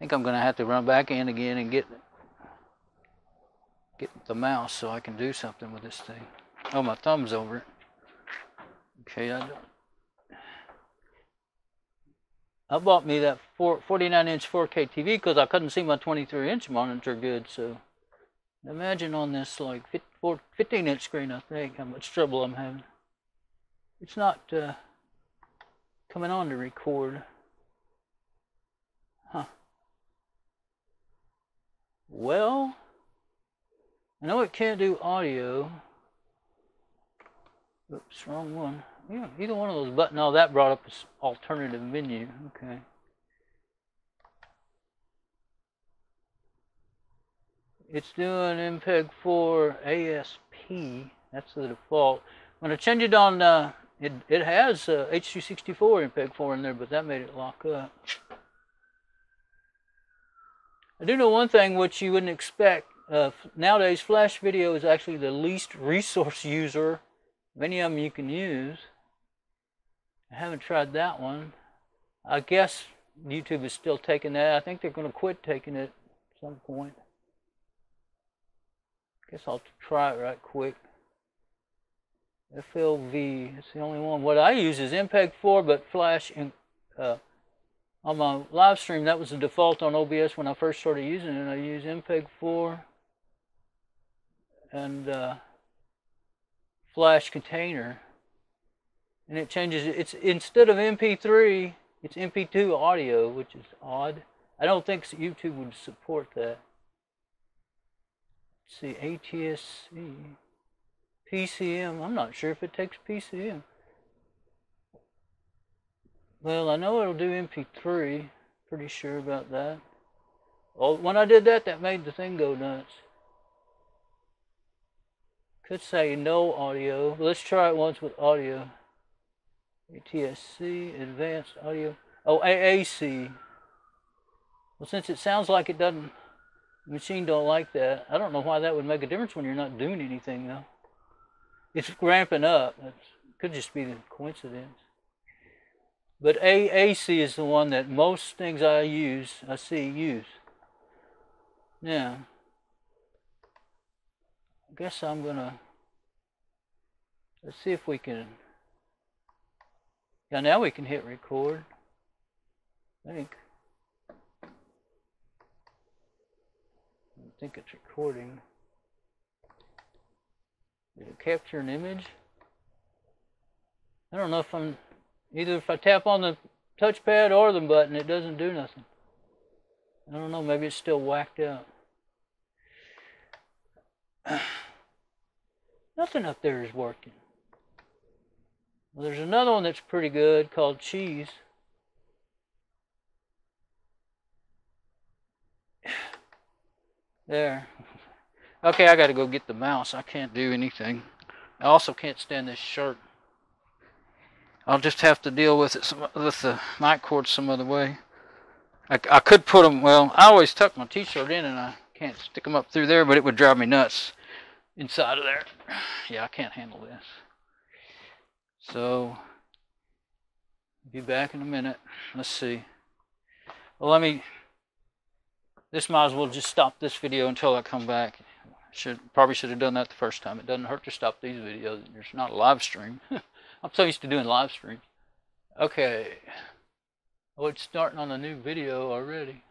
think I'm going to have to run back in again and get the mouse so I can do something with this thing. Oh, my thumb's over it. Okay, I bought me that 49-inch 4K TV because I couldn't see my 23-inch monitor good, so imagine on this like 15-inch screen, I think, how much trouble I'm having. It's not coming on to record. Huh. Well, I know it can't do audio. Oops, wrong one. Yeah, either one of those buttons. Oh, that brought up an alternative menu. Okay. It's doing MPEG-4 ASP. That's the default. When I change it on, it has H.264 MPEG-4 in there, but that made it lock up. I do know one thing which you wouldn't expect. Nowadays, Flash Video is actually the least resource user. Many of them you can use. I haven't tried that one. I guess YouTube is still taking that. I think they're going to quit taking it at some point. I guess I'll try it right quick. FLV, it's the only one. What I use is MPEG-4, but Flash on my live stream, that was the default on OBS when I first started using it. I use MPEG-4 and Flash container, and it changes. It's instead of MP3, it's MP2 audio, which is odd. I don't think YouTube would support that. Let's see, ATSC, PCM. I'm not sure if it takes PCM. Well, I know it'll do MP3. Pretty sure about that. Oh, when I did that, that made the thing go nuts. Could say no audio. Let's try it once with audio. ATSC, advanced audio. Oh, AAC. Well, since it sounds like it doesn't, the machine don't like that. I don't know why that would make a difference when you're not doing anything, though. It's ramping up. It could just be the coincidence. But AAC is the one that most things I use, I see use. Now, I guess I'm gonna, let's see if we can, yeah, now we can hit record, I think. I think it's recording. Did it capture an image? I don't know if I'm, either if I tap on the touchpad or the button, it doesn't do nothing. I don't know, maybe it's still whacked out. Nothing up there is working. Well, there's another one that's pretty good called Cheese. There. Okay, I gotta go get the mouse. I can't do anything. I also can't stand this shirt. I'll just have to deal with it with the mic cord some other way. I could put them, well, I always tuck my t-shirt in and I can't stick them up through there, but it would drive me nuts inside of there. Yeah, I can't handle this. So, be back in a minute. Let's see. Well, this might as well just stop this video until I come back. Probably should have done that the first time. It doesn't hurt to stop these videos. It's not a live stream. I'm so used to doing live streams. Okay. Oh, it's starting on a new video already.